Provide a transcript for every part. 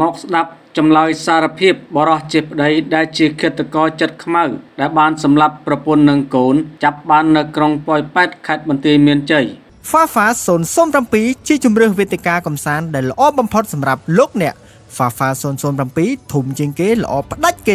มอกดับจำลอยสารพิบบรอจิบได้ได้จีเกตกอจัดขมาได้บานสำหรับประปนหนึ่งโกนจับบานในกรงปล่อยแปดขัดบันตีเมียนใจฟ้าฟ้าสนส้มรำปีชี้จุมเรื่องเวติกากำสานได้ละอ้อมบำพดสำหรับลูกเนี่ยฟ้าฟ้าสนส้มรำปีถุ่มจิงเกละอ้อมปัดดักเก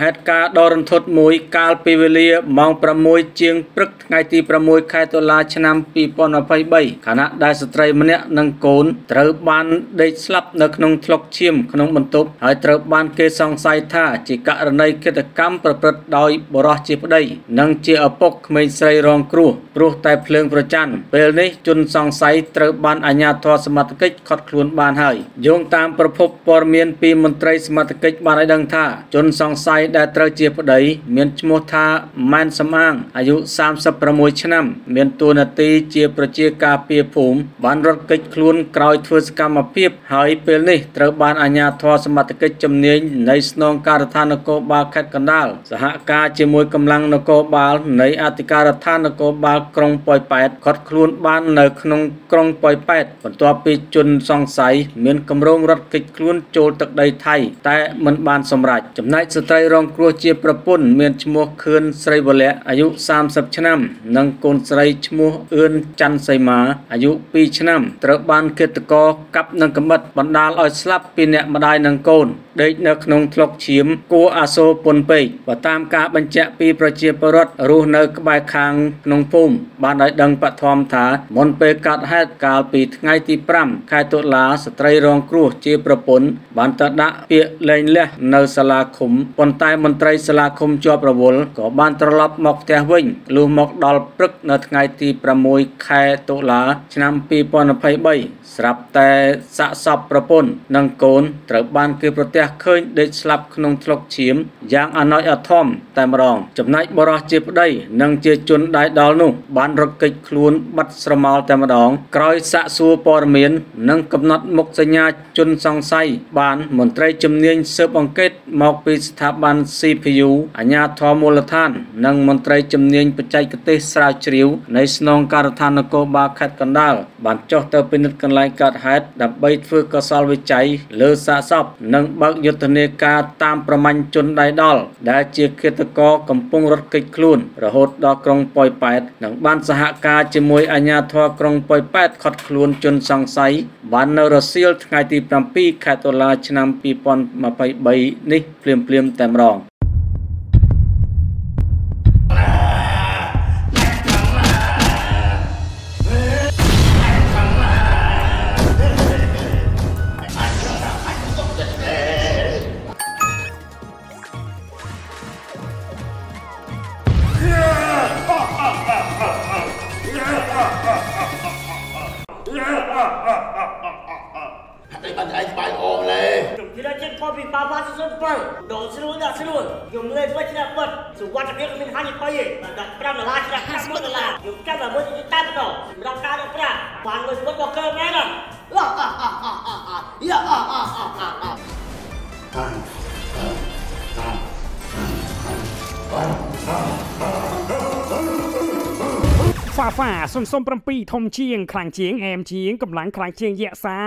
เหตุการณ์ดรนทดมวยกาลปีเวลีมองประมวยเจียงปรึกไงตีประมวยไข่ตัวลาชนำปีปอนอภัยใบขณะได้สตรีมันเนี่ยนังโกนเติบบานได้สลับในขนมทลกเชี่ยมขนมบรรทุกหายเติบบานเกซองไซท่าจิกะระในกิจกรรมประพฤติโดยบรอจิบได้นังเจียปกไม่ใส่รองครูครูแต่เพลิงประจันเปลนี้จุนซองไซเติบบานอัญญาทอสมัติกิจขดคลุนบานหายโยงตามประพบปรเมียนปีมนตรีสมัติกิจบานไอดังท่าจุนซองไซได้เตรียมได้เมียนชโมธามันสมางอายุ30 ปีชนะเมียนตัวนาตีเจียประเจียกาเปียภูมิบ้านรถกิจคลุนกลอยทัวสกรรมเพียบหายเปลนี่เตรียมบ้านอาญาทอสมัติกิจจำเนียนในสนองการธานกบาลแคดกันดาลสหการเจมวยกำลังนกบาลในอธิการธานกบาลกรงปล่อยแปดขดคลุนบ้านในขนมกรงปล่อยแปดผลตัวปีจุนสองใสเมียนกำรงรถกิจคลุนโจตักใดไทยแต่มันบ้านสมรัยจำนายสตรีรองครัวเจียประปุนเมียนชโมคืนไสรบละอายุ30 ปีชนะนังโกนไสรชโมเอือนจันไสมาอายุ2 ปีชนะตระบานเกตกอกับนังกำมัดบรรดาลอยสลับปีเนะมาได้นังโกนเด็กนักนงทลกเฉียมกัวอาโซปนไปว่าตามการบัญชีปีประเจียประรถรูนักบายคางนงพุ่มบานได้ดังปะทอมถามนเปกัดให้กาลปีไงตีปร่ำคายตุลาสตรีรองครัวเจียประปุนบานตระดะเปียเลนเละเนสลาขมปนตายมนตรีสลาคมจอบประวลก็บ้านตรลับหมอกแต่วิ่งลูหมอกดอลปรึกในไงตีประมวยคายตุลาชนำปีปอนภัยใบสลับแต่สะสอบประปุนนังโกนตระบานคือประเทศเคยได้สลับขนมทลกเฉียมอย่างอน้อยอทอมแต่มรองจำนายบรอจิบได้นังเจจุนได้ดอลนุบ้านรถกิจคลุนบัดสมอลแต่มรองกรอยสะสูปอร์เมียนนังกำนัดมกสัญญาจุนสองไซบ้านมนตรีจำเนียนเซบองเกตหมอกปีสถาบันซีพียูอัญญาทอมูลธานนังมนตรีจำเนียนปัจจัยกติสราชริวในสนองการธานโกบาคัดกันดาลบ้านเจ้าเตอร์เป็นกันไลกัดฮัดดับใบฟื้นกษัตริย์วิจัยเลือสะสอบนังบักยุทธเนกาตามประมาณจนได้ดอลได้เจียเกตกอกำปงรถกิจคลุนระหดดอกรงปล่อยแปดหนังบ้านสหการจมวยอัญญาทอกรงปล่อยแปดขดคลุนจนสังไสบ้านนรสิลไงตีปรำปีแคตลาชนำปีปอนมาไปใบนี่เปลี่ยนแต่มรองฟ้าส้มๆปรำปีทมเชียงคลางเชียงแอมเชียงกำลังคลางเชียงเยะซา